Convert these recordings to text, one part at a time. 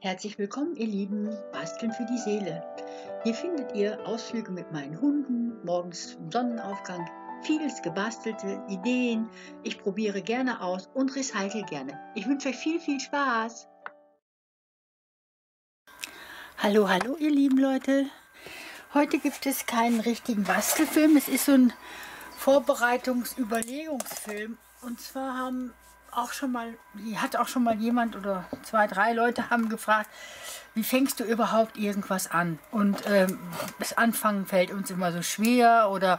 Herzlich willkommen, ihr Lieben, Basteln für die Seele. Hier findet ihr Ausflüge mit meinen Hunden, morgens zum Sonnenaufgang, vieles gebastelte, Ideen. Ich probiere gerne aus und recycle gerne. Ich wünsche euch viel, viel Spaß. Hallo, hallo, ihr lieben Leute. Heute gibt es keinen richtigen Bastelfilm. Es ist so ein Vorbereitungs-Überlegungsfilm. Und zwar hat auch schon mal jemand oder zwei, drei Leute haben gefragt, wie fängst du überhaupt irgendwas an? Und das Anfangen fällt uns immer so schwer oder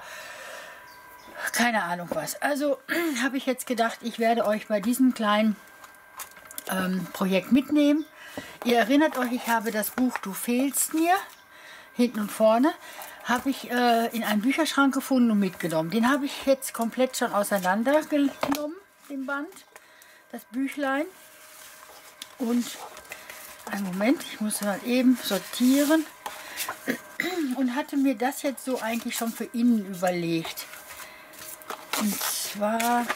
keine Ahnung was. Also habe ich jetzt gedacht, ich werde euch bei diesem kleinen Projekt mitnehmen. Ihr erinnert euch, ich habe das Buch Du fehlst mir, hinten und vorne, habe ich in einem Bücherschrank gefunden und mitgenommen. Den habe ich jetzt komplett schon auseinandergenommen, den Band. Das Büchlein. Und einen Moment, ich muss mal eben sortieren und hatte mir das jetzt so eigentlich schon für innen überlegt. Und zwar,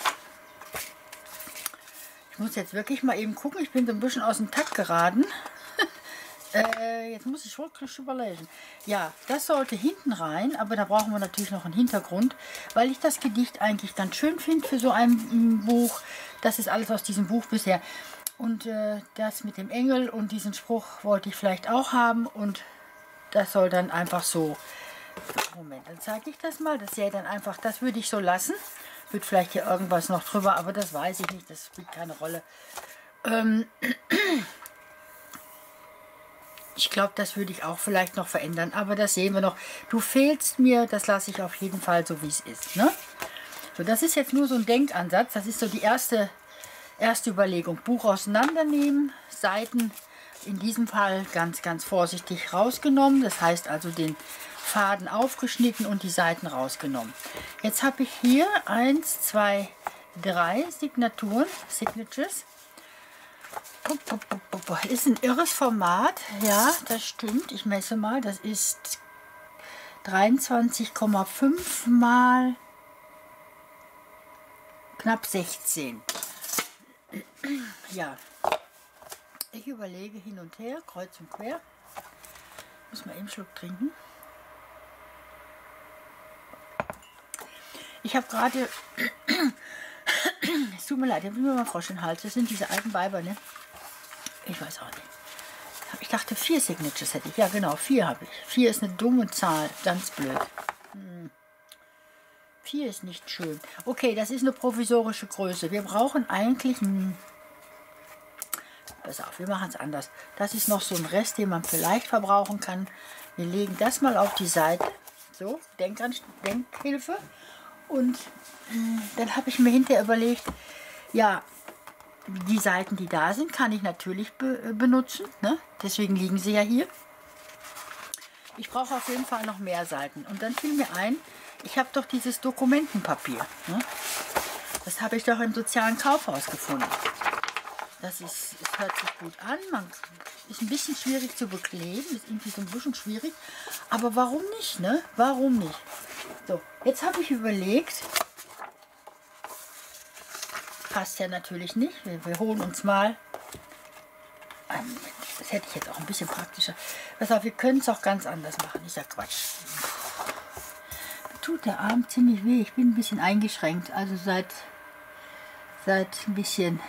ich muss jetzt wirklich mal eben gucken, ich bin so ein bisschen aus dem Takt geraten. Jetzt muss ich wirklich überlegen. Ja, das sollte hinten rein, aber da brauchen wir natürlich noch einen Hintergrund, weil ich das Gedicht eigentlich ganz schön finde für so ein Buch. Das ist alles aus diesem Buch bisher. Und das mit dem Engel und diesen Spruch wollte ich vielleicht auch haben. Und das soll dann einfach so... Moment, dann zeige ich das mal. Das sähe dann einfach, das würde ich so lassen. Wird vielleicht hier irgendwas noch drüber, aber das weiß ich nicht. Das spielt keine Rolle. Ich glaube, das würde ich auch vielleicht noch verändern, aber das sehen wir noch. Du fehlst mir, das lasse ich auf jeden Fall so, wie es ist. Ne? So, das ist jetzt nur so ein Denkansatz. Das ist so die erste Überlegung. Buch auseinandernehmen, Seiten in diesem Fall ganz, ganz vorsichtig rausgenommen. Das heißt also den Faden aufgeschnitten und die Seiten rausgenommen. Jetzt habe ich hier 1, 2, 3 Signaturen, Signatures. Ist ein irres Format, ja, das stimmt. Ich messe mal, das ist 23,5 mal knapp 16. Ja, ich überlege hin und her, kreuz und quer. Muss mal eben einen Schluck trinken. Ich habe gerade, es tut mir leid, ich habe mir mal Frosch im Hals. Das sind diese alten Weiber, ne? Ich weiß auch nicht. Ich dachte, 4 Signatures hätte ich. Ja, genau, 4 habe ich. 4 ist eine dumme Zahl. Ganz blöd. 4 ist nicht schön. Okay, das ist eine provisorische Größe. Wir brauchen eigentlich... Pass auf, wir machen es anders. Das ist noch so ein Rest, den man vielleicht verbrauchen kann. Wir legen das mal auf die Seite. So, Denkhilfe. Und dann habe ich mir hinterher überlegt, ja... Die Seiten, die da sind, kann ich natürlich benutzen. Ne? Deswegen liegen sie ja hier. Ich brauche auf jeden Fall noch mehr Seiten. Und dann fiel mir ein, ich habe doch dieses Dokumentenpapier. Ne? Das habe ich doch im sozialen Kaufhaus gefunden. Es hört sich gut an. Man ist ein bisschen schwierig zu bekleben. Ist irgendwie so ein bisschen schwierig. Aber warum nicht? Ne? Warum nicht? So, jetzt habe ich überlegt... Passt ja natürlich nicht. Wir holen uns mal. Das hätte ich jetzt auch ein bisschen praktischer. Pass auf, wir können es auch ganz anders machen. Ich sag Quatsch. Mir tut der Arm ziemlich weh. Ich bin ein bisschen eingeschränkt. Also seit ein bisschen.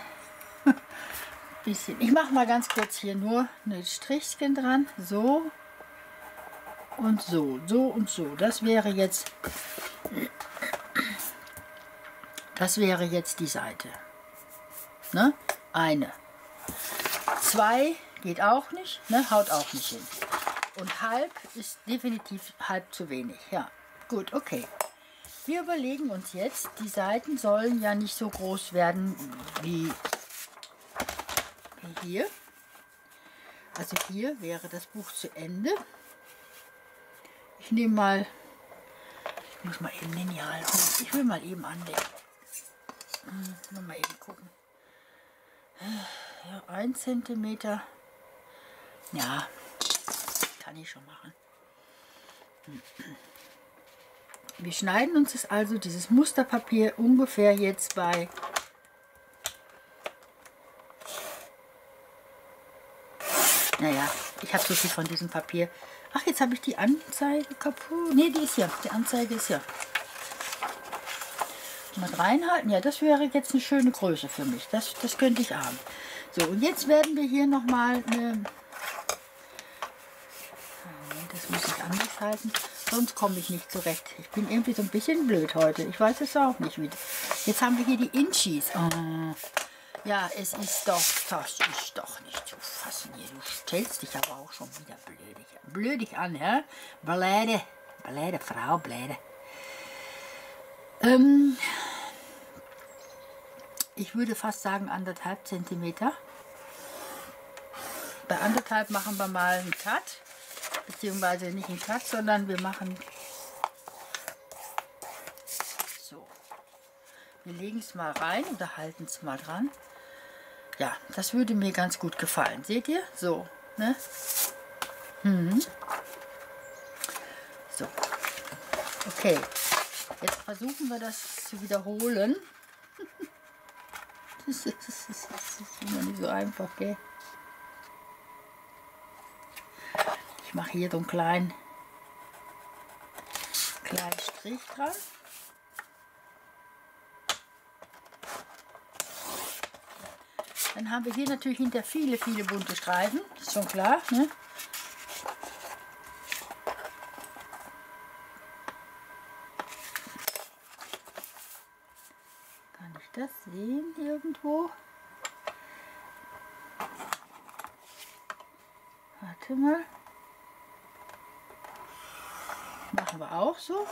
Ich mache mal ganz kurz hier nur ein Strichchen dran. So und so. So und so. Das wäre jetzt. Das wäre jetzt die Seite. Ne? Eine. 2 geht auch nicht, ne? Haut auch nicht hin. Und halb ist definitiv halb zu wenig. Ja, gut, okay. Wir überlegen uns jetzt, die Seiten sollen ja nicht so groß werden wie hier. Also hier wäre das Buch zu Ende. Ich nehme mal, ich muss mal eben Lineal holen. Ich will mal eben anlegen. Mal eben gucken. Ja, 1 Zentimeter. Ja, kann ich schon machen. Wir schneiden uns das also, dieses Musterpapier, ungefähr jetzt bei Naja, ich habe so viel von diesem Papier. Ach, jetzt habe ich die Anzeige kaputt. Ne, die ist hier. Die Anzeige ist hier. Mal reinhalten. Ja, das wäre jetzt eine schöne Größe für mich. Das könnte ich haben. So, und jetzt werden wir hier nochmal eine... Das muss ich anders halten, sonst komme ich nicht zurecht. Ich bin irgendwie so ein bisschen blöd heute. Ich weiß es auch nicht wieder. Jetzt haben wir hier die Inchis. Oh. Ja, es ist doch, das ist doch nicht zu fassen hier. Du stellst dich aber auch schon wieder blödig an, ja? Blöde Frau, blöde. Ich würde fast sagen 1,5 cm. Bei 1,5 machen wir mal einen Cut. Beziehungsweise nicht einen Cut, sondern wir machen so. Wir legen es mal rein oder halten es mal dran. Ja, das würde mir ganz gut gefallen. Seht ihr? So, ne? So. Okay. Jetzt versuchen wir das zu wiederholen. Das ist immer nicht so einfach, gell? Ich mache hier so einen kleinen Strich dran. Dann haben wir hier natürlich hinter viele bunte Streifen, ist schon klar, ne? Kann ich das sehen irgendwo? Warte mal. Machen wir auch so.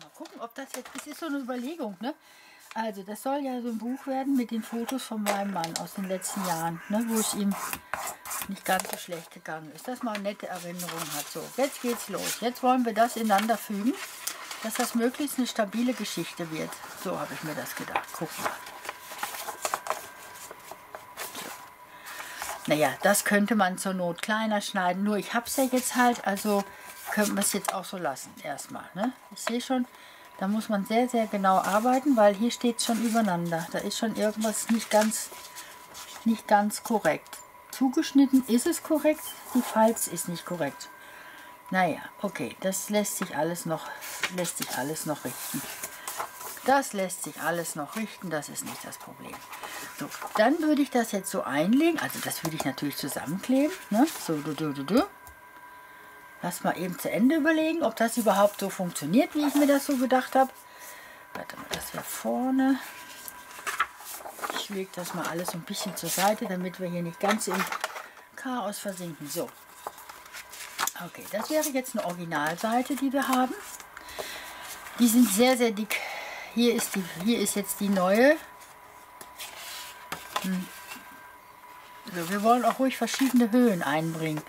Mal gucken, ob das jetzt... Das ist so eine Überlegung, ne? Also, das soll ja so ein Buch werden mit den Fotos von meinem Mann aus den letzten Jahren, ne? Wo es ihm nicht ganz so schlecht gegangen ist. Dass man nette Erinnerungen hat. So, jetzt geht's los. Jetzt wollen wir das ineinander fügen, dass das möglichst eine stabile Geschichte wird. So habe ich mir das gedacht. Guck mal. Naja, das könnte man zur Not kleiner schneiden, nur ich habe es ja jetzt halt, also könnten wir es jetzt auch so lassen, erstmal, ne? Ich sehe schon, da muss man sehr genau arbeiten, weil hier steht es schon übereinander. Da ist schon irgendwas nicht ganz korrekt. Zugeschnitten ist es korrekt, die Falz ist nicht korrekt. Naja, okay, das lässt sich alles noch richten. Das lässt sich alles noch richten, das ist nicht das Problem. So, dann würde ich das jetzt so einlegen, also das würde ich natürlich zusammenkleben, ne? So, Lass mal eben zu Ende überlegen, ob das überhaupt so funktioniert, wie ich mir das so gedacht habe. Warte mal, das wäre vorne. Ich lege das mal alles so ein bisschen zur Seite, damit wir hier nicht ganz im Chaos versinken. So, okay, das wäre jetzt eine Originalseite, die wir haben. Die sind sehr dick. Hier ist jetzt die neue. Also wir wollen auch ruhig verschiedene Höhen einbringen.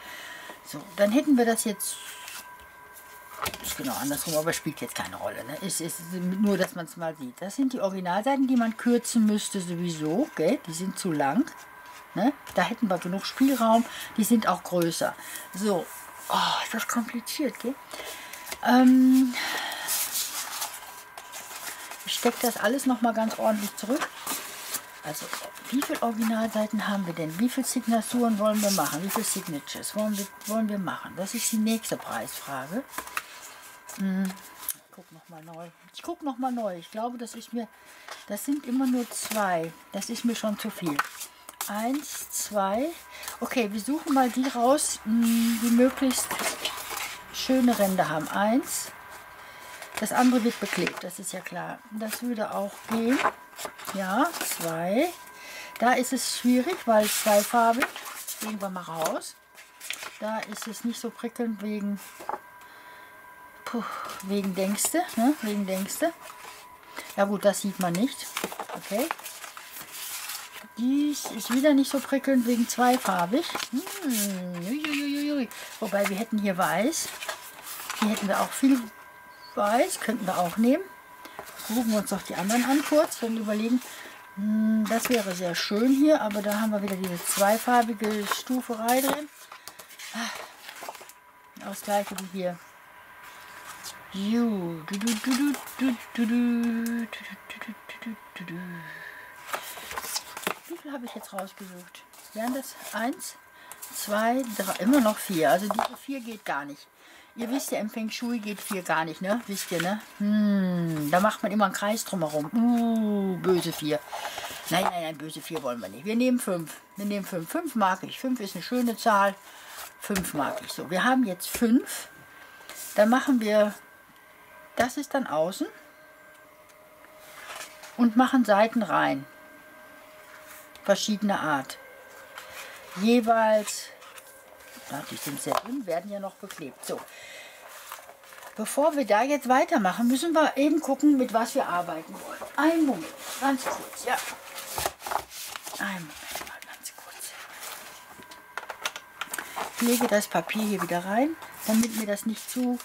So, dann hätten wir das jetzt... Ist genau andersrum, aber spielt jetzt keine Rolle. Ne? Ist nur, dass man es mal sieht. Das sind die Originalseiten, die man kürzen müsste sowieso. Gell? Die sind zu lang. Ne? Da hätten wir genug Spielraum. Die sind auch größer. So, oh, ist das kompliziert, gell? Ich stecke das alles nochmal ganz ordentlich zurück. Also, wie viele Originalseiten haben wir denn? Wie viele Signaturen wollen wir machen? Wie viele Signatures wollen wir machen? Das ist die nächste Preisfrage. Ich gucke nochmal neu. Ich glaube, das sind immer nur 2. Das ist mir schon zu viel. 1, 2. Okay, wir suchen mal die raus, die möglichst schöne Ränder haben. 1. Das andere wird beklebt, das ist ja klar. Das würde auch gehen. Ja, 2. Da ist es schwierig, weil es zweifarbig ist. Gehen wir mal raus. Da ist es nicht so prickelnd wegen Denkste. Ne? Wegen Denkste. Ja gut, das sieht man nicht. Okay. Dies ist wieder nicht so prickelnd wegen zweifarbig. Wobei wir hätten hier weiß. Hier hätten wir auch viel weiß. Könnten wir auch nehmen. Gucken wir uns doch die anderen an kurz und überlegen, das wäre sehr schön hier, aber da haben wir wieder diese zweifarbige Stuferei drin. Auch das gleiche wie hier. habe ich jetzt rausgesucht. Wären das 1, 2, 3, immer noch 4. Also diese 4 geht gar nicht. Ihr wisst ja, im Feng Shui geht 4 gar nicht, ne? Wisst ihr, ne? Da macht man immer einen Kreis drumherum. Böse 4. Nein, nein, nein, böse 4 wollen wir nicht. Wir nehmen 5. Wir nehmen 5. 5 mag ich. 5 ist eine schöne Zahl. 5 mag ich. So, wir haben jetzt 5. Dann machen wir, das ist dann außen. Und machen Seiten rein. Verschiedene Art. Jeweils, die sind sehr dünn, werden ja noch beklebt. So, bevor wir da jetzt weitermachen, müssen wir eben gucken, mit was wir arbeiten wollen. Einen Moment, ganz kurz, ja. Einen Moment mal, ganz kurz. Ich lege das Papier hier wieder rein, damit mir das nicht zu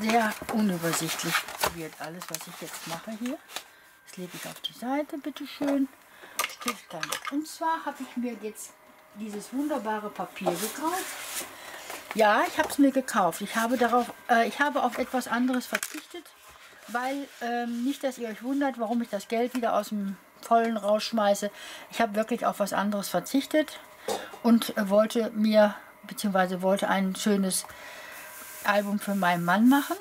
sehr unübersichtlich wird. Alles, was ich jetzt mache hier, das lege ich auf die Seite, bitteschön. Stift dann. Und zwar habe ich mir jetzt dieses wunderbare Papier gekauft. Ja, ich habe es mir gekauft. Ich habe auf etwas anderes verzichtet, weil nicht, dass ihr euch wundert, warum ich das Geld wieder aus dem Vollen rausschmeiße. Ich habe wirklich auf was anderes verzichtet und wollte mir, beziehungsweise wollte ein schönes Album für meinen Mann machen.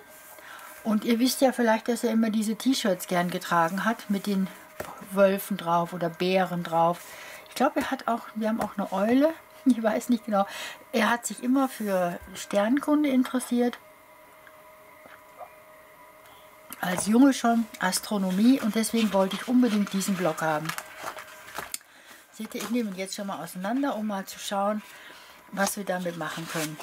Und ihr wisst ja vielleicht, dass er immer diese T-Shirts gern getragen hat mit den Wölfen drauf oder Bären drauf. Ich glaube, wir haben auch eine Eule, ich weiß nicht genau. Er hat sich immer für Sternkunde interessiert. Als Junge schon Astronomie, und deswegen wollte ich unbedingt diesen Block haben. Seht ihr, ich nehme ihn jetzt schon mal auseinander, um mal zu schauen, was wir damit machen können.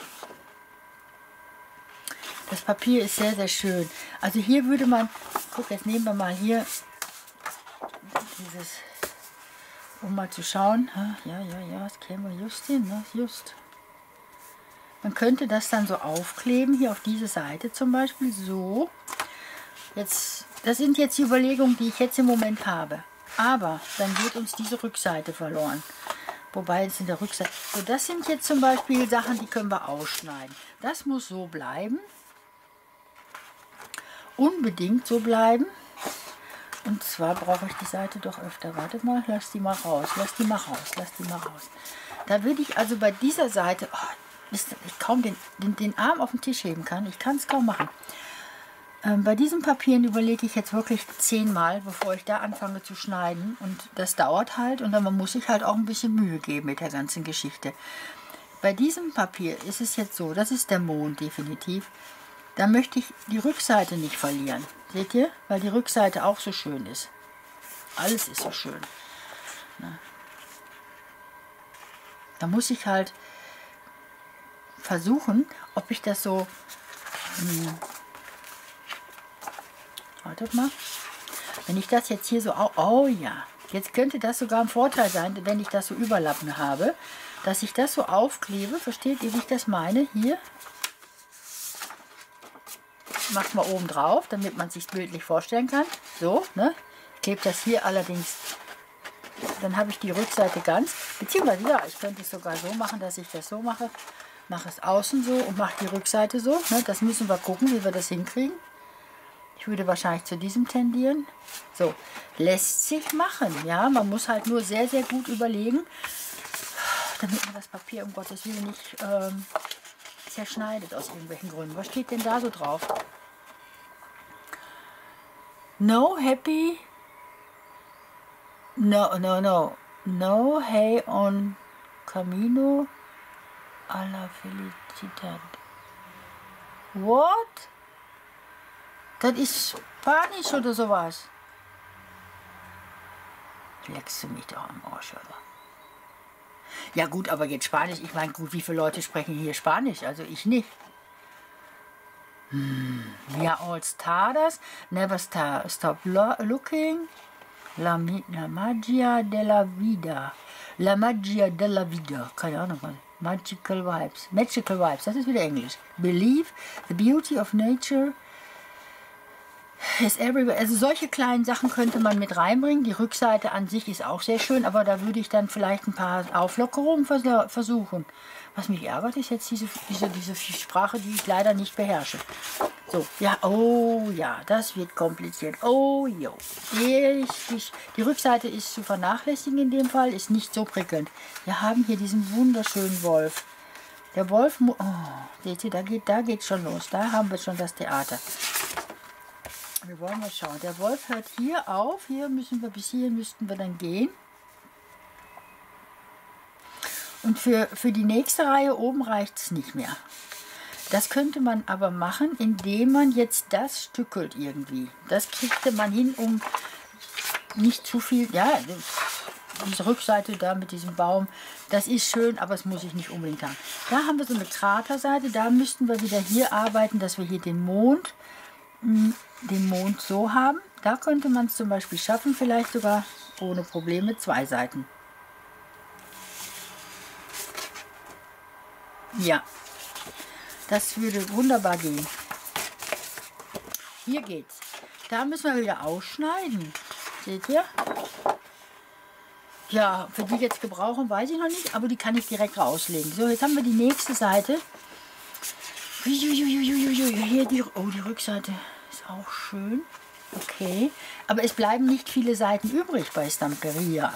Das Papier ist sehr, sehr schön. Also hier würde man, guck, jetzt nehmen wir mal hier dieses, um mal zu schauen, ja, ja, ja, das käme just hin, ne? Just. Man könnte das dann so aufkleben, hier auf diese Seite zum Beispiel, so. Jetzt, das sind jetzt die Überlegungen, die ich jetzt im Moment habe. Aber dann geht uns diese Rückseite verloren. Wobei jetzt in der Rückseite, so, das sind jetzt zum Beispiel Sachen, die können wir ausschneiden. Das muss so bleiben. Unbedingt so bleiben. Und zwar brauche ich die Seite doch öfter. Warte mal, lass die mal raus, lass die mal raus, lass die mal raus. Da würde ich also bei dieser Seite, oh, ich kaum den Arm auf den Tisch heben kann. Ich kann es kaum machen. Bei diesen Papieren überlege ich jetzt wirklich 10-mal, bevor ich da anfange zu schneiden. Und das dauert halt, und dann muss ich halt auch ein bisschen Mühe geben mit der ganzen Geschichte. Bei diesem Papier ist es jetzt so, das ist der Mond definitiv. Da möchte ich die Rückseite nicht verlieren. Seht ihr? Weil die Rückseite auch so schön ist. Alles ist so schön. Na. Da muss ich halt versuchen, ob ich das so... Wartet mal. Wenn ich das jetzt hier so... Oh ja, jetzt könnte das sogar ein Vorteil sein, wenn ich das so überlappen habe. Dass ich das so aufklebe. Versteht ihr, wie ich das meine? Hier... Macht mal oben drauf, damit man sich bildlich vorstellen kann. So, ne? Ich klebe das hier allerdings. Dann habe ich die Rückseite ganz. Beziehungsweise, ja, ich könnte es sogar so machen, dass ich das so mache. Mache es außen so und mache die Rückseite so. Ne? Das müssen wir gucken, wie wir das hinkriegen. Ich würde wahrscheinlich zu diesem tendieren. So, lässt sich machen. Ja, man muss halt nur sehr, sehr gut überlegen, damit man das Papier um Gottes Willen nicht zerschneidet aus irgendwelchen Gründen. Was steht denn da so drauf? No happy, no hay on camino a la felicidad. What? Das ist Spanisch oder sowas? Leckst du mich doch am Arsch, oder? Ja gut, aber jetzt Spanisch, ich meine, gut, wie viele Leute sprechen hier Spanisch? Also ich nicht. Wir all stars, never stop looking, la magia de la vida, la magia de la vida, keine Ahnung, magical vibes, das ist wieder Englisch. Believe the beauty of nature, is everywhere. Also solche kleinen Sachen könnte man mit reinbringen. Die Rückseite an sich ist auch sehr schön, aber da würde ich dann vielleicht ein paar Auflockerungen versuchen. Was mich ärgert, ist jetzt diese Sprache, die ich leider nicht beherrsche. So, ja, oh ja, das wird kompliziert. Oh, jo. Die Rückseite ist zu vernachlässigen in dem Fall, ist nicht so prickelnd. Wir haben hier diesen wunderschönen Wolf. Der Wolf, oh, seht ihr, da geht schon los. Da haben wir schon das Theater. Wir wollen mal schauen. Der Wolf hört hier auf. Hier müssen wir, bis hier müssten wir dann gehen. Und für die nächste Reihe oben reicht es nicht mehr. Das könnte man aber machen, indem man jetzt das stückelt irgendwie. Das kriegte man hin, um nicht zu viel... Ja, diese Rückseite da mit diesem Baum, das ist schön, aber es muss ich nicht unbedingt haben. Da haben wir so eine Kraterseite. Da müssten wir wieder hier arbeiten, dass wir hier den Mond so haben. Da könnte man es zum Beispiel schaffen, vielleicht sogar ohne Probleme zwei Seiten. Ja, das würde wunderbar gehen. Hier geht's. Da müssen wir wieder ausschneiden. Seht ihr? Ja, für die jetzt gebrauchen, weiß ich noch nicht, aber die kann ich direkt rauslegen. So, jetzt haben wir die nächste Seite. Hier die Rückseite ist auch schön. Okay, aber es bleiben nicht viele Seiten übrig bei Stamperia.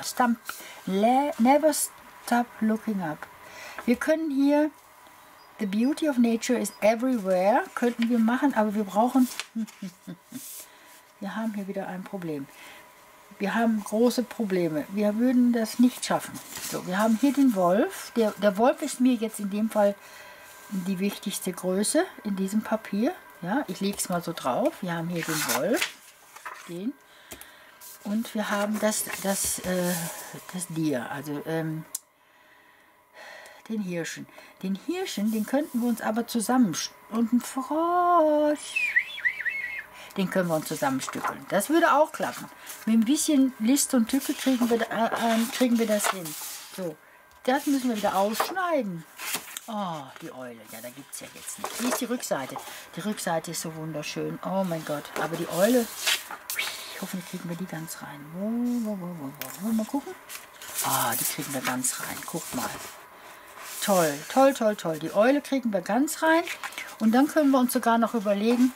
Never stop looking up. Wir können hier The Beauty of Nature is Everywhere, könnten wir machen, aber wir brauchen... Wir haben hier wieder ein Problem. Wir haben große Probleme. Wir würden das nicht schaffen. So, wir haben hier den Wolf. Der Wolf ist mir jetzt in dem Fall die wichtigste Größe in diesem Papier. Ja, ich lege es mal so drauf. Wir haben hier den Wolf. Den. Und wir haben das Tier. Also den Hirschen. Den Hirschen, den könnten wir uns aber zusammen... Und ein Frosch... Den können wir uns zusammenstückeln. Das würde auch klappen. Mit ein bisschen List und Tücke kriegen wir das hin. So, das müssen wir wieder ausschneiden. Oh, die Eule. Ja, da gibt es ja jetzt nicht. Hier ist die Rückseite. Die Rückseite ist so wunderschön. Oh mein Gott. Aber die Eule, hoffentlich kriegen wir die ganz rein. Mal gucken. Ah, die kriegen wir ganz rein. Guck mal. Toll, toll, toll, toll. Die Eule kriegen wir ganz rein. Und dann können wir uns sogar noch überlegen,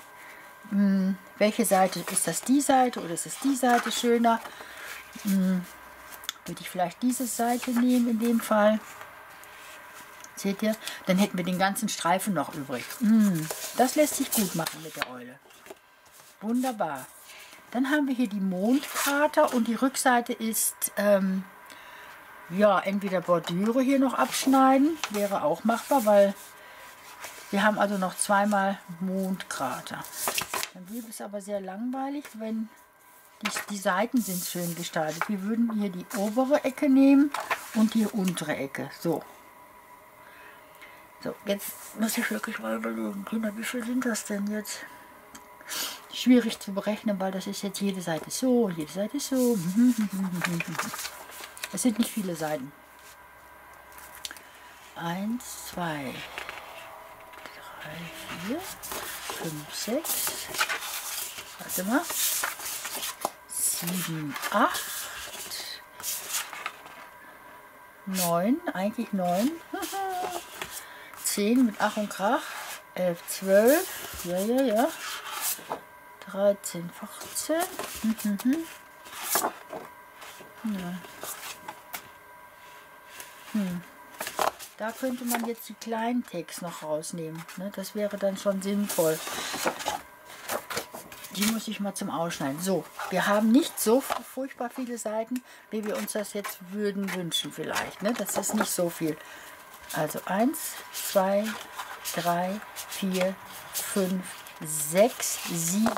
welche Seite, ist das die Seite oder ist es die Seite schöner? Würde ich vielleicht diese Seite nehmen in dem Fall? Seht ihr? Dann hätten wir den ganzen Streifen noch übrig. Das lässt sich gut machen mit der Eule. Wunderbar. Dann haben wir hier die Mondkrater und die Rückseite ist, ja, entweder Bordüre hier noch abschneiden, wäre auch machbar, weil wir haben also noch zweimal Mondkrater. Dann blieb es aber sehr langweilig, wenn die Seiten sind schön gestaltet. Wir würden hier die obere Ecke nehmen und die untere Ecke. So. So, jetzt muss ich wirklich mal überlegen, Kinder, wie viel sind das denn jetzt? Schwierig zu berechnen, weil das ist jetzt jede Seite so, jede Seite so. Es sind nicht viele Seiten. 1, 2, 3, 4, 5, 6, warte mal, 7, 8, 9, eigentlich 9, 10 mit Ach und Krach, 11, 12, ja, 13, 14, Da könnte man jetzt die kleinen Tags noch rausnehmen. Ne? Das wäre dann schon sinnvoll. Die muss ich mal zum Ausschneiden. So, wir haben nicht so furchtbar viele Seiten, wie wir uns das jetzt würden wünschen vielleicht. Ne? Das ist nicht so viel. Also 1, 2, 3, 4, 5, 6, 7.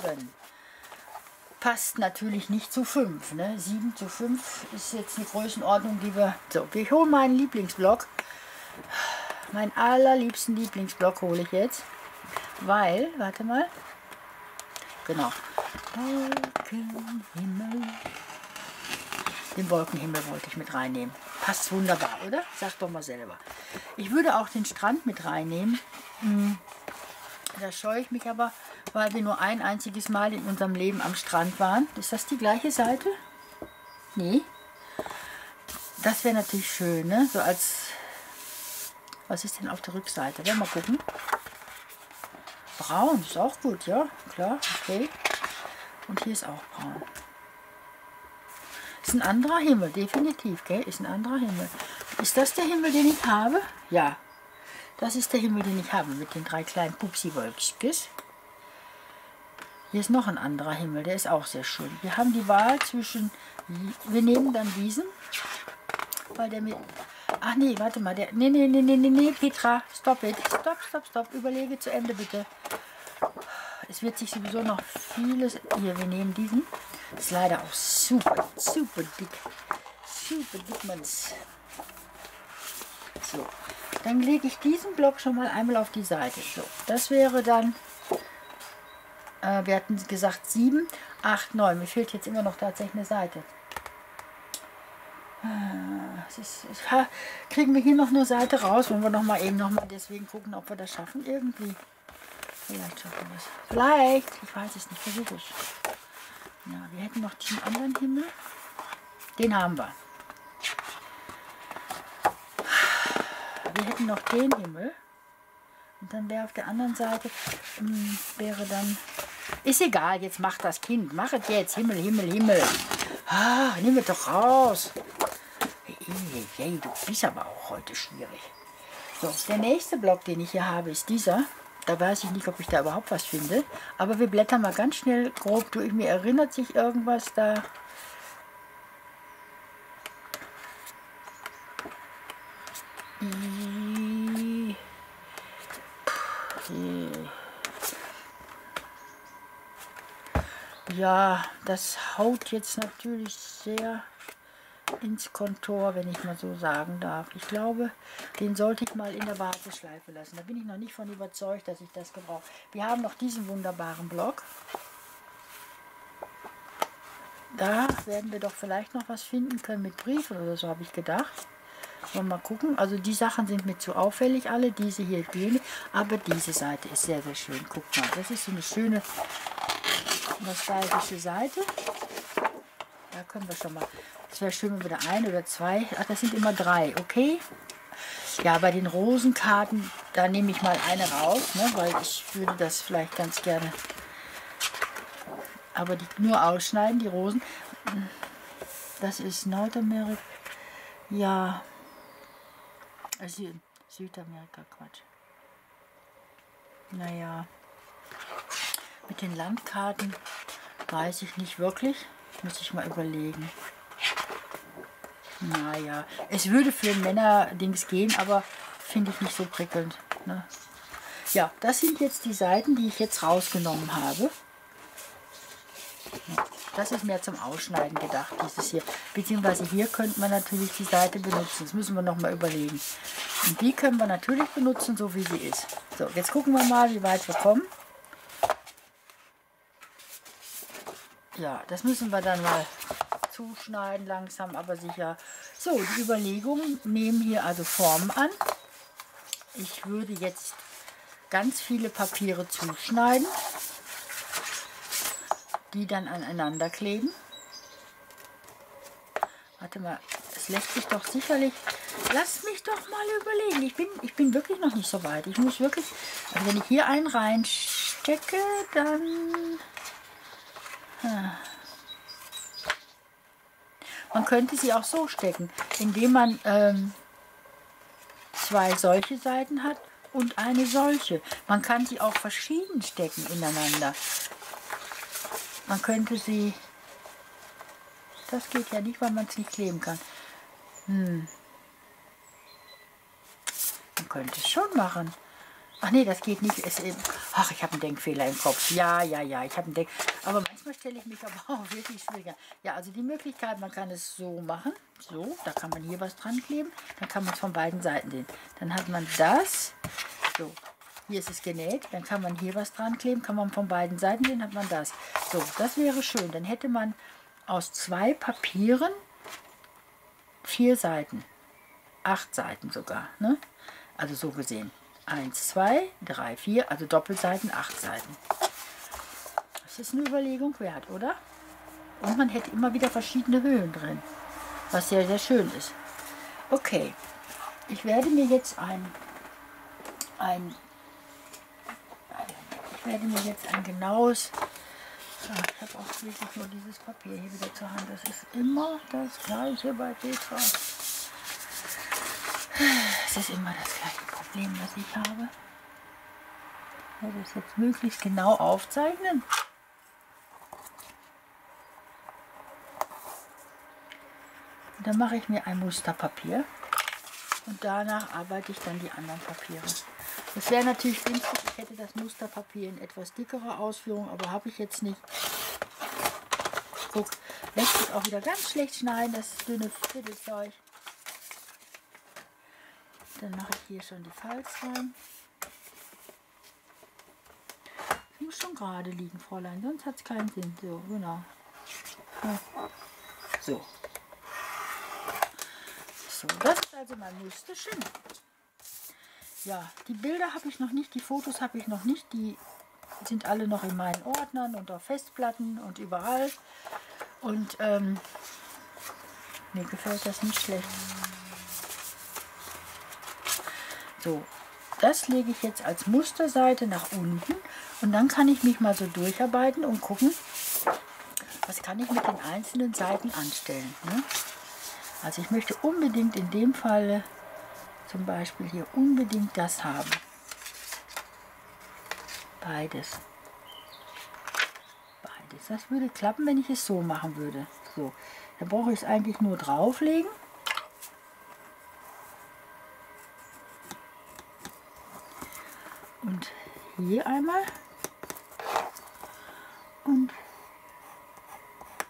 Passt natürlich nicht zu 5. Ne? 7 zu 5 ist jetzt die Größenordnung, die wir... So, wir holen meinen Lieblingsblock. Mein allerliebsten Lieblingsblock hole ich jetzt, weil, warte mal, genau, Wolkenhimmel, den Wolkenhimmel wollte ich mit reinnehmen. Passt wunderbar, oder? Sag doch mal selber. Ich würde auch den Strand mit reinnehmen, da scheue ich mich aber, weil wir nur ein einziges Mal in unserem Leben am Strand waren. Ist das die gleiche Seite? Nee. Das wäre natürlich schön, ne? So als... Was ist denn auf der Rückseite? Wollen wir mal gucken. Braun ist auch gut, ja? Klar, okay. Und hier ist auch braun. Ist ein anderer Himmel, definitiv, gell? Ist ein anderer Himmel. Ist das der Himmel, den ich habe? Ja. Das ist der Himmel, den ich habe, mit den drei kleinen Pupsi-Wölkchen. Hier ist noch ein anderer Himmel, der ist auch sehr schön. Wir haben die Wahl zwischen... Wir nehmen dann diesen, weil der mit... Ach nee, warte mal, der... Nee, nee, nee, nee, nee, nee, Petra, stop it. Stop, stop, stop, überlege zu Ende, bitte. Es wird sich sowieso noch vieles... Hier, wir nehmen diesen. Ist leider auch super, super dick. Super dick, Manns. So. Dann lege ich diesen Block schon mal einmal auf die Seite. So, das wäre dann, wir hatten gesagt 7, 8, 9. Mir fehlt jetzt immer noch tatsächlich eine Seite. Kriegen wir hier noch eine Seite raus, wenn wir noch mal deswegen gucken, ob wir das schaffen irgendwie. Vielleicht schaffen wir es. Vielleicht, ich weiß es nicht, versuche ich. Ja, wir hätten noch diesen anderen Himmel. Den haben wir. Wir hätten noch den Himmel und dann wäre auf der anderen Seite wäre dann, ist egal, jetzt macht das Kind, mach es jetzt, Himmel, Himmel, Himmel, ah, nimm es doch raus, hey, du bist aber auch heute schwierig. So, der nächste Block, den ich hier habe, ist dieser, da weiß ich nicht, ob ich da überhaupt was finde, aber wir blättern mal ganz schnell grob durch, mir erinnert sich irgendwas da. Ja, das haut jetzt natürlich sehr ins Kontor, wenn ich mal so sagen darf. Ich glaube, den sollte ich mal in der Warteschleife lassen. Da bin ich noch nicht von überzeugt, dass ich das gebrauche. Wir haben noch diesen wunderbaren Block. Da werden wir doch vielleicht noch was finden können mit Briefen oder so, habe ich gedacht. Wollen wir mal gucken. Also die Sachen sind mir zu auffällig alle. Diese hier gehen. Aber diese Seite ist sehr, sehr schön. Guckt mal, das ist so eine schöne nostalgische Seite. Da können wir schon mal. Es wäre schön, wenn wir da ein oder zwei. Ach, das sind immer drei. Okay. Ja, bei den Rosenkarten, da nehme ich mal eine raus, ne, weil ich würde das vielleicht ganz gerne. Aber die nur ausschneiden, die Rosen. Das ist Nordamerika. Ja. Südamerika, Quatsch. Naja, mit den Landkarten weiß ich nicht wirklich. Muss ich mal überlegen. Naja, es würde für Männer-Dings gehen, aber finde ich nicht so prickelnd. Ne? Ja, das sind jetzt die Seiten, die ich jetzt rausgenommen habe. Das ist mehr zum Ausschneiden gedacht, dieses hier. Beziehungsweise hier könnte man natürlich die Seite benutzen. Das müssen wir nochmal überlegen. Und die können wir natürlich benutzen, so wie sie ist. So, jetzt gucken wir mal, wie weit wir kommen. Ja, das müssen wir dann mal zuschneiden, langsam, aber sicher. So, die Überlegungen nehmen hier also Formen an. Ich würde jetzt ganz viele Papiere zuschneiden, die dann aneinander kleben. Warte mal, es lässt sich doch sicherlich... Lass mich doch mal überlegen. Ich bin wirklich noch nicht so weit. Ich muss wirklich... Also wenn ich hier einen reinstecke, dann... Hm. Man könnte sie auch so stecken, indem man zwei solche Seiten hat und eine solche. Man kann sie auch verschieden stecken ineinander. Man könnte sie... Das geht ja nicht, weil man es nicht kleben kann. Hm. Man könnte es schon machen. Ach nee, das geht nicht. Ach, ich habe einen Denkfehler im Kopf. Ja, ja, ja, ich habe einen Denkfehler. Aber manchmal stelle ich mich aber auch wirklich schwieriger. Ja, also die Möglichkeit, man kann es so machen. So, da kann man hier was dran kleben. Dann kann man es von beiden Seiten sehen. Dann hat man das. So. Hier ist es genäht, dann kann man hier was dran kleben, kann man von beiden Seiten sehen, hat man das. So, das wäre schön. Dann hätte man aus zwei Papieren 4 Seiten. 8 Seiten sogar, ne? Also so gesehen. 1, 2, 3, 4, also Doppelseiten, 8 Seiten. ist eine Überlegung wert, oder? Und man hätte immer wieder verschiedene Höhen drin, was sehr, sehr schön ist. Okay, ich werde mir jetzt ein genaues, ich habe auch wirklich nur dieses Papier hier wieder zur Hand, das ist immer das gleiche bei Petra. Es ist immer das gleiche Problem, was ich habe. Ich werde es jetzt möglichst genau aufzeichnen. Und dann mache ich mir ein Musterpapier und danach arbeite ich dann die anderen Papiere. Das wäre natürlich günstig, ich hätte das Musterpapier in etwas dickerer Ausführung, aber habe ich jetzt nicht. Guck, lässt sich auch wieder ganz schlecht schneiden, das dünne Fiddelzeug. Dann mache ich hier schon die Falz rein. Das muss schon gerade liegen, Fräulein, sonst hat es keinen Sinn. So, genau. So. So, das ist also mein Musterchen. Ja, die Bilder habe ich noch nicht, die Fotos habe ich noch nicht, die sind alle noch in meinen Ordnern und auf Festplatten und überall. Und mir gefällt das nicht schlecht. So, das lege ich jetzt als Musterseite nach unten und dann kann ich mich mal so durcharbeiten und gucken, was kann ich mit den einzelnen Seiten anstellen, ne? Also ich möchte unbedingt in dem Fall zum Beispiel hier unbedingt das haben. Beides. Beides. Das würde klappen, wenn ich es so machen würde. So, dann brauche ich es eigentlich nur drauflegen. Und hier einmal. Und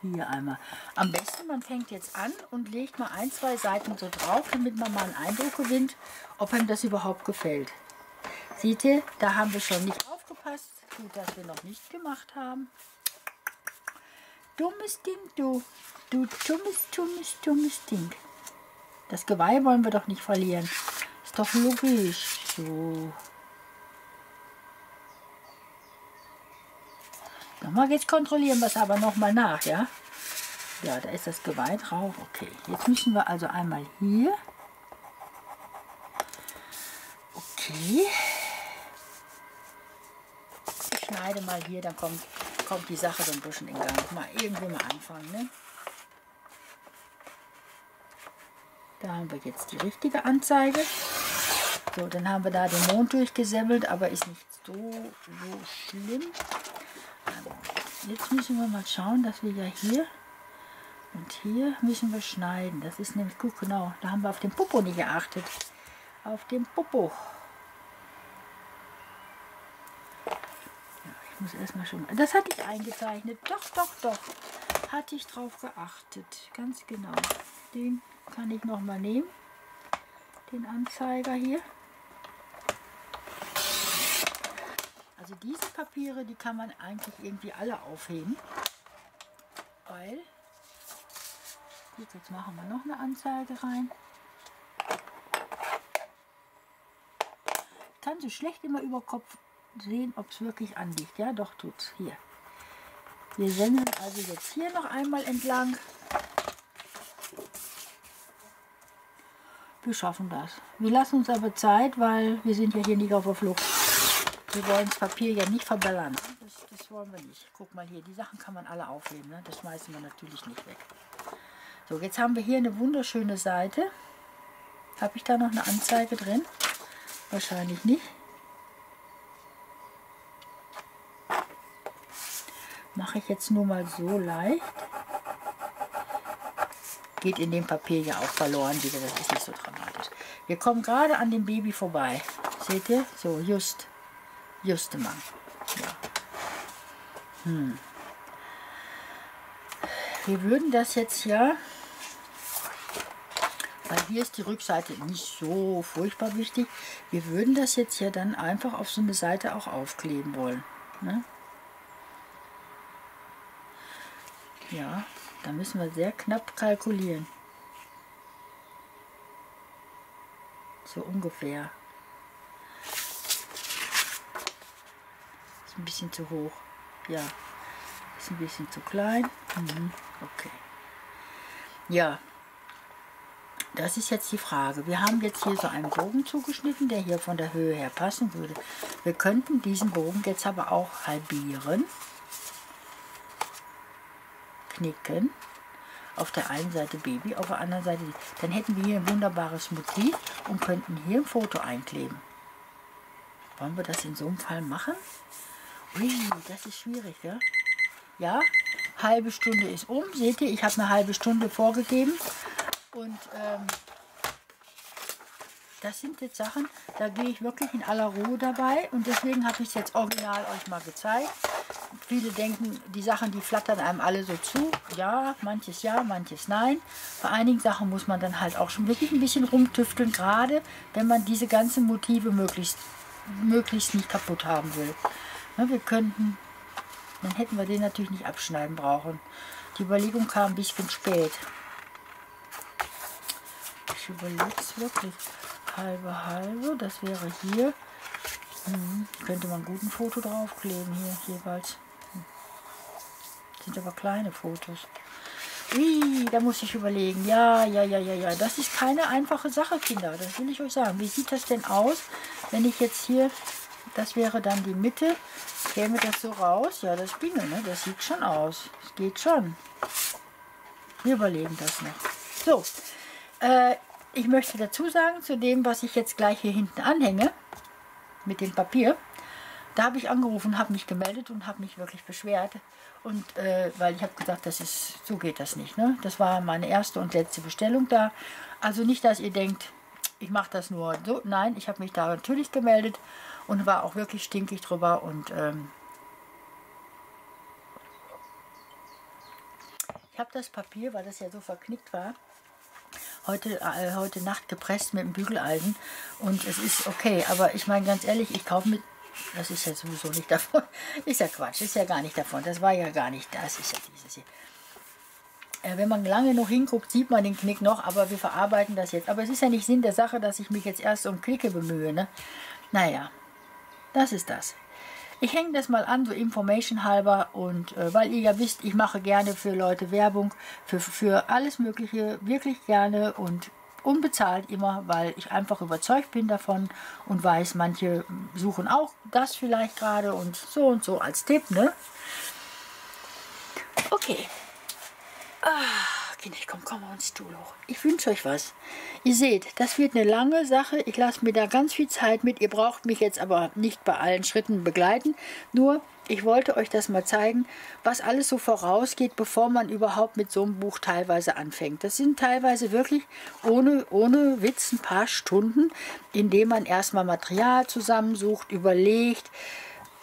hier einmal. Am besten, man fängt jetzt an und legt mal ein, zwei Seiten so drauf, damit man mal einen Eindruck gewinnt, ob einem das überhaupt gefällt. Seht ihr, da haben wir schon nicht aufgepasst. Gut, dass wir noch nicht gemacht haben. Dummes Ding, du. Du dummes, dummes, dummes Ding. Das Geweih wollen wir doch nicht verlieren. Ist doch logisch. So. Nochmal jetzt kontrollieren wir es aber nochmal nach, ja? Ja, da ist das Geweih drauf. Okay, jetzt müssen wir also einmal hier. Okay. Ich schneide mal hier, dann kommt die Sache so ein bisschen in Gang. Mal irgendwie mal anfangen, ne? Da haben wir jetzt die richtige Anzeige. So, dann haben wir da den Mond durchgesämmelt, aber ist nicht so schlimm. Jetzt müssen wir mal schauen, dass wir ja hier und hier müssen wir schneiden. Das ist nämlich gut, genau. Da haben wir auf den Popo nicht geachtet. Auf den Popo. Ja, ich muss erstmal schon. Das hatte ich eingezeichnet. Doch. Hatte ich drauf geachtet. Ganz genau. Den kann ich nochmal nehmen. Den Anzeiger hier. Also diese Papiere, die kann man eigentlich irgendwie alle aufheben, weil, gut, jetzt machen wir noch eine Anzeige rein. Ich kann so schlecht immer über Kopf sehen, ob es wirklich anliegt. Ja, doch, tut's. Hier. Wir senden also jetzt hier noch einmal entlang. Wir schaffen das. Wir lassen uns aber Zeit, weil wir sind ja hier nicht auf der Flucht. Wir wollen das Papier ja nicht verballern. Das wollen wir nicht. Guck mal hier, die Sachen kann man alle aufheben, ne? Das schmeißen wir natürlich nicht weg. So, jetzt haben wir hier eine wunderschöne Seite. Habe ich da noch eine Anzeige drin? Wahrscheinlich nicht. Mache ich jetzt nur mal so leicht. Geht in dem Papier ja auch verloren wieder, das ist nicht so dramatisch. Wir kommen gerade an dem Baby vorbei. Seht ihr? So, Justemann. Ja. Wir würden das jetzt ja, weil hier ist die Rückseite nicht so furchtbar wichtig, wir würden das jetzt ja dann einfach auf so eine Seite auch aufkleben wollen. Ne? Ja, da müssen wir sehr knapp kalkulieren. So ungefähr. Ein bisschen zu hoch, ja, Ist ein bisschen zu klein. Okay. Ja, das ist jetzt die Frage. Wir haben jetzt hier so einen Bogen zugeschnitten, der hier von der Höhe her passen würde. Wir könnten diesen Bogen jetzt aber auch halbieren. Knicken. Auf der einen Seite Baby, auf der anderen Seite. Dann hätten wir hier ein wunderbares Motiv und könnten hier ein Foto einkleben. Wollen wir das in so einem Fall machen? Ui, das ist schwierig, ja? Ja, halbe Stunde ist um. Seht ihr, ich habe eine halbe Stunde vorgegeben. Und das sind jetzt Sachen, da gehe ich wirklich in aller Ruhe dabei. Und deswegen habe ich es jetzt original euch mal gezeigt. Viele denken, die Sachen, die flattern einem alle so zu. Ja, manches nein. Bei einigen Sachen muss man dann halt auch schon wirklich ein bisschen rumtüfteln, gerade wenn man diese ganzen Motive möglichst nicht kaputt haben will. Na, wir könnten, dann hätten wir den natürlich nicht abschneiden brauchen. Die Überlegung kam ein bisschen spät. Ich überlege es wirklich. Halbe, halbe, das wäre hier. Könnte man gut ein Foto draufkleben hier jeweils. Das sind aber kleine Fotos. Ui, da muss ich überlegen. Ja. Das ist keine einfache Sache, Kinder. Das will ich euch sagen. Wie sieht das denn aus, wenn ich jetzt hier, das wäre dann die Mitte, käme das so raus? Ja, das Bingo, ne? Das sieht schon aus. Das geht schon. Wir überlegen das noch. So, ich möchte dazu sagen, zu dem, was ich jetzt gleich hier hinten anhänge, mit dem Papier, da habe ich angerufen, habe mich gemeldet und habe mich wirklich beschwert. Und weil ich habe gesagt, das ist, so geht das nicht. Ne? Das war meine erste und letzte Bestellung da. Also nicht, dass ihr denkt, ich mache das nur so. Nein, ich habe mich da natürlich gemeldet und war auch wirklich stinkig drüber. Und ich habe das Papier, weil das ja so verknickt war, heute Nacht gepresst mit dem Bügeleisen und es ist okay, aber ich meine ganz ehrlich, ich kaufe mit, das ist ja sowieso nicht davon, ist ja Quatsch, ist ja gar nicht davon, das war ja gar nicht, das ist ja dieses hier. Wenn man lange noch hinguckt, sieht man den Knick noch, aber wir verarbeiten das jetzt. Aber es ist ja nicht Sinn der Sache, dass ich mich jetzt erst um Knicke bemühe, ne? Naja, das ist das. Ich hänge das mal an, so Information halber, und weil ihr ja wisst, ich mache gerne für Leute Werbung, für alles Mögliche, wirklich gerne und unbezahlt immer, weil ich einfach überzeugt bin davon und weiß, manche suchen auch das vielleicht gerade und so als Tipp, ne? Okay. Ah, Kinder, komm mal auf den Stuhl hoch. Ich wünsche euch was. Ihr seht, das wird eine lange Sache. Ich lasse mir da ganz viel Zeit mit. Ihr braucht mich jetzt aber nicht bei allen Schritten begleiten. Nur, ich wollte euch das mal zeigen, was alles so vorausgeht, bevor man überhaupt mit so einem Buch teilweise anfängt. Das sind teilweise wirklich ohne Witz ein paar Stunden, indem man erstmal Material zusammensucht, überlegt,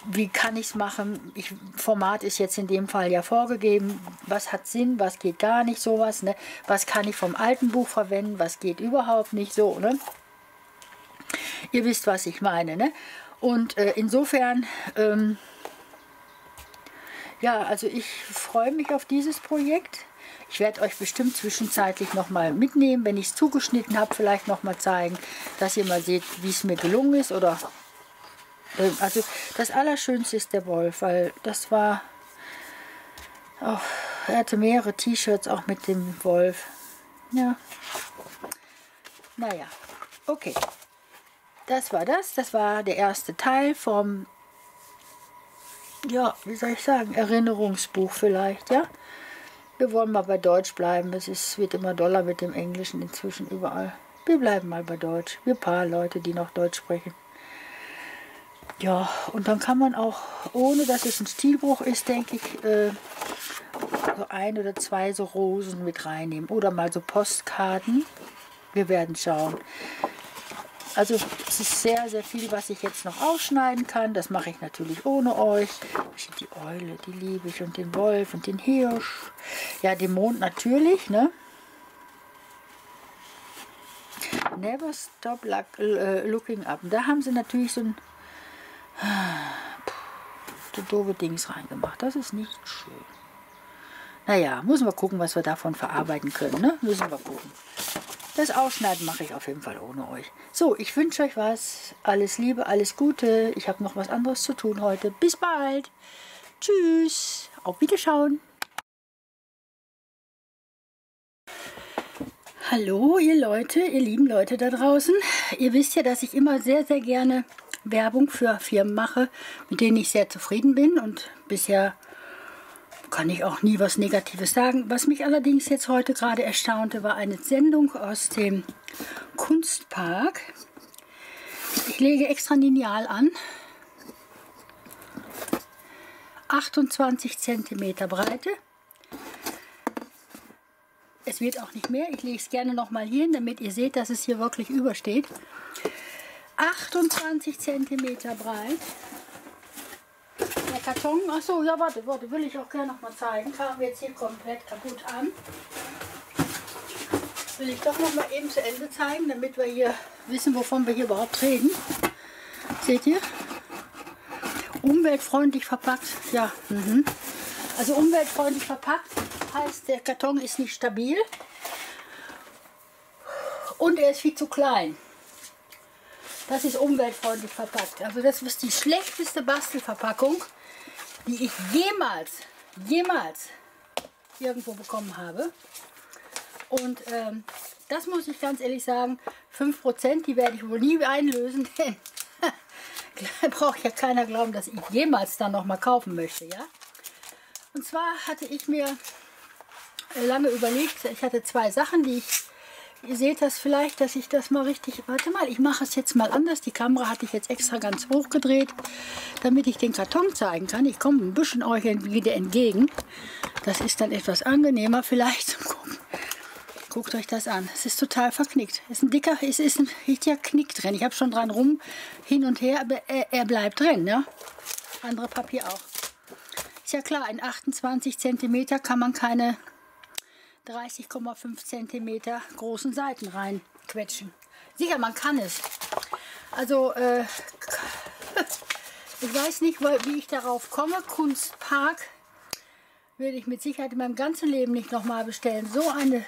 wie kann ich es machen? Format ist jetzt in dem Fall ja vorgegeben. Was hat Sinn? Was geht gar nicht? Sowas, ne? Was kann ich vom alten Buch verwenden? Was geht überhaupt nicht? So, ne? Ihr wisst, was ich meine, ne? Und insofern, ja, also ich freue mich auf dieses Projekt. Ich werde euch bestimmt zwischenzeitlich nochmal mitnehmen, wenn ich es zugeschnitten habe, vielleicht nochmal zeigen, dass ihr mal seht, wie es mir gelungen ist oder... Also das Allerschönste ist der Wolf, weil das war, oh, er hatte mehrere T-Shirts auch mit dem Wolf. Ja, naja, okay, das war das. Das war der erste Teil vom, ja, wie soll ich sagen, Erinnerungsbuch vielleicht, ja. Wir wollen mal bei Deutsch bleiben, es wird immer doller mit dem Englischen inzwischen überall. Wir bleiben mal bei Deutsch, wir paar Leute, die noch Deutsch sprechen. Ja, und dann kann man auch, ohne dass es ein Stilbruch ist, denke ich, so ein oder zwei so Rosen mit reinnehmen. Oder mal so Postkarten. Wir werden schauen. Also es ist sehr, sehr viel, was ich jetzt noch ausschneiden kann. Das mache ich natürlich ohne euch. Die Eule, die liebe ich, und den Wolf und den Hirsch. Ja, den Mond natürlich, ne? Never stop looking up. Und da haben sie natürlich so ein... so doofe Dings reingemacht. Das ist nicht schön. Naja, müssen wir gucken, was wir davon verarbeiten können. Ne? Müssen wir gucken. Das Ausschneiden mache ich auf jeden Fall ohne euch. So, ich wünsche euch was. Alles Liebe, alles Gute. Ich habe noch was anderes zu tun heute. Bis bald. Tschüss. Auf Wiederschauen. Hallo ihr Leute, ihr lieben Leute da draußen. Ihr wisst ja, dass ich immer sehr, sehr gerne Werbung für Firmen mache, mit denen ich sehr zufrieden bin, und bisher kann ich auch nie was Negatives sagen. Was mich allerdings jetzt heute gerade erstaunte, war eine Sendung aus dem Kunstpark. Ich lege extra ein Lineal an. 28 cm Breite. Es wird auch nicht mehr. Ich lege es gerne nochmal hier hin, damit ihr seht, dass es hier wirklich übersteht. 28 cm breit. Der Karton, achso, ja warte, will ich auch gerne nochmal zeigen. Kam jetzt hier komplett kaputt an. Will ich doch nochmal eben zu Ende zeigen, damit wir hier wissen, wovon wir hier überhaupt reden. Seht ihr? Umweltfreundlich verpackt. Ja, Also umweltfreundlich verpackt. Heißt, der Karton ist nicht stabil und er ist viel zu klein. Das ist umweltfreundlich verpackt. Also das ist die schlechteste Bastelverpackung, die ich jemals irgendwo bekommen habe. Und das muss ich ganz ehrlich sagen, 5%, die werde ich wohl nie einlösen, denn braucht ja keiner glauben, dass ich jemals dann noch mal kaufen möchte. Ja? Und zwar hatte ich mir lange überlegt, ich hatte zwei Sachen, die ich, ihr seht das vielleicht, dass ich das mal richtig, warte mal, ich mache es jetzt mal anders, die Kamera hatte ich jetzt extra ganz hoch gedreht, damit ich den Karton zeigen kann. Ich komme ein bisschen euch wieder entgegen, das ist dann etwas angenehmer vielleicht zum Gucken. Guckt euch das an, es ist total verknickt, es ist ein dicker, es ist ein richtiger Knick drin, ich habe schon dran rum, hin und her, aber er bleibt drin, ja? Andere Papier auch. Ist ja klar, in 28 cm kann man keine 30,5 cm großen Seiten reinquetschen. Sicher, man kann es. Also, ich weiß nicht, wie ich darauf komme. Kunstpark würde ich mit Sicherheit in meinem ganzen Leben nicht nochmal bestellen. So eine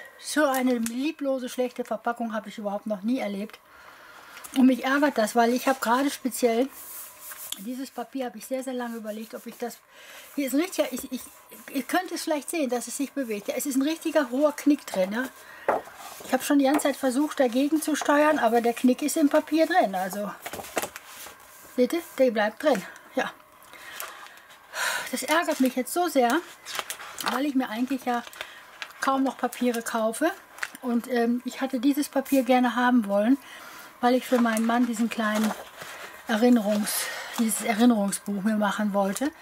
lieblose, schlechte Verpackung habe ich überhaupt noch nie erlebt. Und mich ärgert das, weil ich habe gerade speziell dieses Papier, habe ich sehr, sehr lange überlegt, ob ich das... Hier ist ein richtiger... Ihr könnt es vielleicht sehen, dass es sich bewegt. Ja, es ist ein richtiger hoher Knick drin. Ja. Ich habe schon die ganze Zeit versucht, dagegen zu steuern, aber der Knick ist im Papier drin. Also, seht ihr? Der bleibt drin. Ja. Das ärgert mich jetzt so sehr, weil ich mir eigentlich ja kaum noch Papiere kaufe. Und ich hatte dieses Papier gerne haben wollen, weil ich für meinen Mann diesen kleinen dieses Erinnerungsbuch mir machen wollte.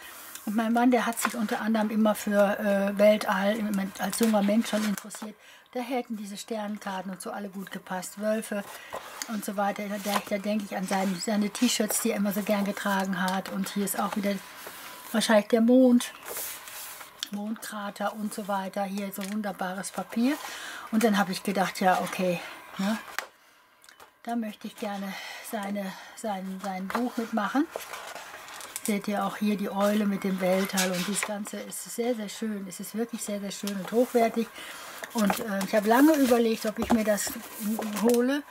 Und mein Mann, der hat sich unter anderem immer für Weltall als junger Mensch schon interessiert. Da hätten diese Sternenkarten und so alle gut gepasst, Wölfe und so weiter. Da denke ich an seine T-Shirts, die er immer so gern getragen hat. Und hier ist auch wieder wahrscheinlich der Mond, Mondkrater und so weiter. Hier so wunderbares Papier. Und dann habe ich gedacht, ja okay, ne? Da möchte ich gerne sein Buch mitmachen. Seht ihr auch hier die Eule mit dem Weltall und das Ganze ist sehr, sehr schön. Es ist wirklich sehr, sehr schön und hochwertig. Und ich habe lange überlegt, ob ich mir das hole.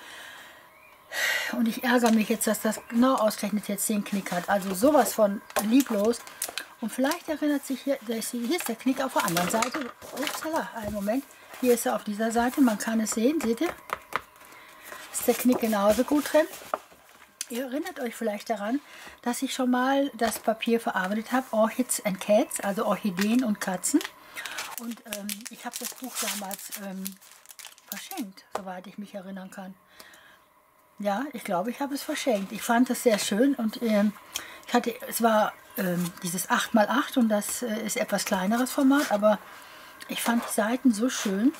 Und ich ärgere mich jetzt, dass das genau ausgerechnet jetzt den Knick hat. Also sowas von lieblos. Und vielleicht erinnert sich hier ist der Knick auf der anderen Seite. Upsala, einen Moment. Hier ist er auf dieser Seite. Man kann es sehen, seht ihr? Der Knick genauso gut drin. Ihr erinnert euch vielleicht daran, dass ich schon mal das Papier verarbeitet habe, Orchids and Cats, also Orchideen und Katzen. Und ich habe das Buch damals verschenkt, soweit ich mich erinnern kann. Ja, ich glaube, ich habe es verschenkt. Ich fand es sehr schön und es war dieses 8×8 und das ist etwas kleineres Format, aber ich fand die Seiten so schön.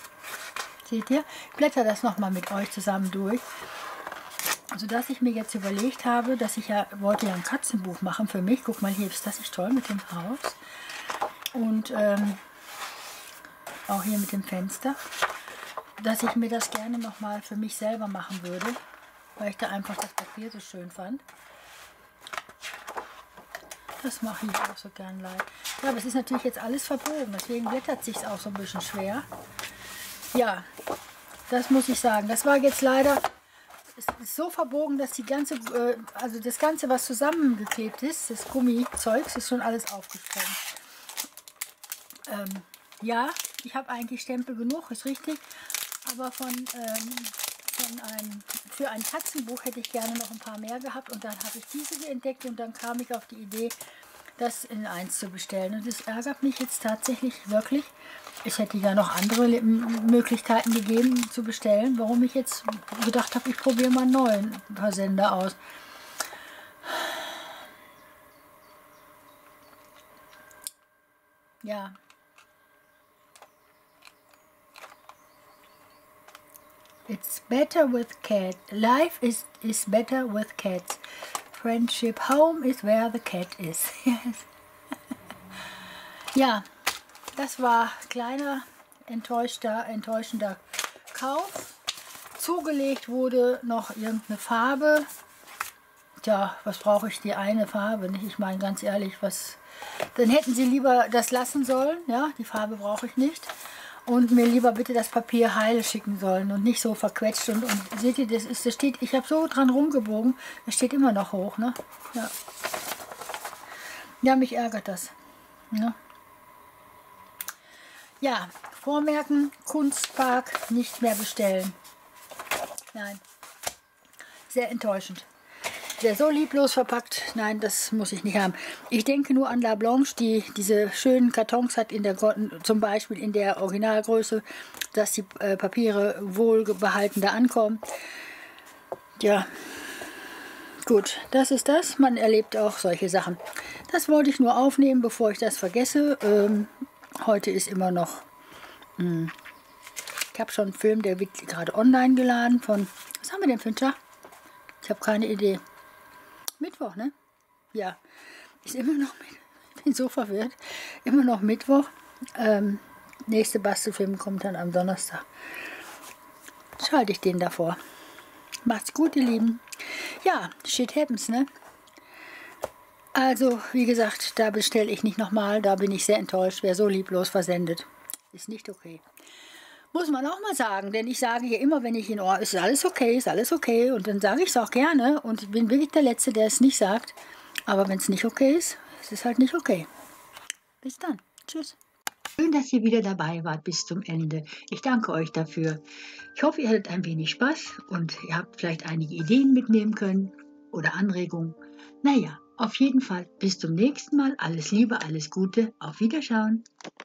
Seht ihr? Ich blätter das nochmal mit euch zusammen durch. Also dass ich mir jetzt überlegt habe, dass ich wollte ja ein Katzenbuch machen für mich. Guck mal, hier ist das nicht toll mit dem Haus. Und auch hier mit dem Fenster. Dass ich mir das gerne nochmal für mich selber machen würde. Weil ich da einfach das Papier so schön fand. Das mache ich auch so gern leid. Ja, aber es ist natürlich jetzt alles verbogen. Deswegen blättert sich es auch so ein bisschen schwer. Ja, das muss ich sagen. Das war jetzt leider so verbogen, dass die ganze, also das Ganze, was zusammengeklebt ist, das Gummizeugs, ist schon alles aufgesprengt. Ja, ich habe eigentlich Stempel genug, ist richtig, aber für ein Katzenbuch hätte ich gerne noch ein paar mehr gehabt und dann habe ich diese entdeckt und dann kam ich auf die Idee, das in eins zu bestellen. Und das ärgert mich jetzt tatsächlich wirklich. Ich hätte ja noch andere Möglichkeiten gegeben zu bestellen, warum ich jetzt gedacht habe, ich probiere mal einen neuen Versender aus. Ja. It's better with cats. Life is better with cats. Friendship home is where the cat is. Yes. Ja, das war kleiner, enttäuschender Kauf. Zugelegt wurde noch irgendeine Farbe. Tja, was brauche ich die eine Farbe? Nicht? Ich meine ganz ehrlich, was... Dann hätten sie lieber das lassen sollen, ja, die Farbe brauche ich nicht. Und mir lieber bitte das Papier heil schicken sollen und nicht so verquetscht. Und seht ihr, das steht, ich habe so dran rumgebogen, es steht immer noch hoch, ne? Ja, ja, mich ärgert das. Ne? Ja, Vormerken, Kunstpark, nicht mehr bestellen. Nein, sehr enttäuschend. Der so lieblos verpackt, nein, das muss ich nicht haben. Ich denke nur an La Blanche, die diese schönen Kartons hat, in der, zum Beispiel in der Originalgröße, dass die Papiere wohlbehalten da ankommen. Ja, gut, das ist das. Man erlebt auch solche Sachen. Das wollte ich nur aufnehmen, bevor ich das vergesse. Heute ist immer noch... Ich habe schon einen Film, der wird gerade online geladen von... Was haben wir denn für einen Tag? Ich habe keine Idee. Mittwoch, ne? Ja, ist immer noch, ich bin so verwirrt, immer noch Mittwoch. Nächste Bastelfilm kommt dann am Donnerstag. Schalte ich den davor. Macht's gut, ihr Lieben. Ja, shit happens, ne? Also, wie gesagt, da bestelle ich nicht nochmal, da bin ich sehr enttäuscht, wer so lieblos versendet. Ist nicht okay. Muss man auch mal sagen, denn ich sage hier immer, wenn ich in Ohr, ist alles okay und dann sage ich es auch gerne und ich bin wirklich der Letzte, der es nicht sagt, aber wenn es nicht okay ist, ist es halt nicht okay. Bis dann. Tschüss. Schön, dass ihr wieder dabei wart bis zum Ende. Ich danke euch dafür. Ich hoffe, ihr hattet ein wenig Spaß und ihr habt vielleicht einige Ideen mitnehmen können oder Anregungen. Naja, auf jeden Fall bis zum nächsten Mal. Alles Liebe, alles Gute. Auf Wiederschauen.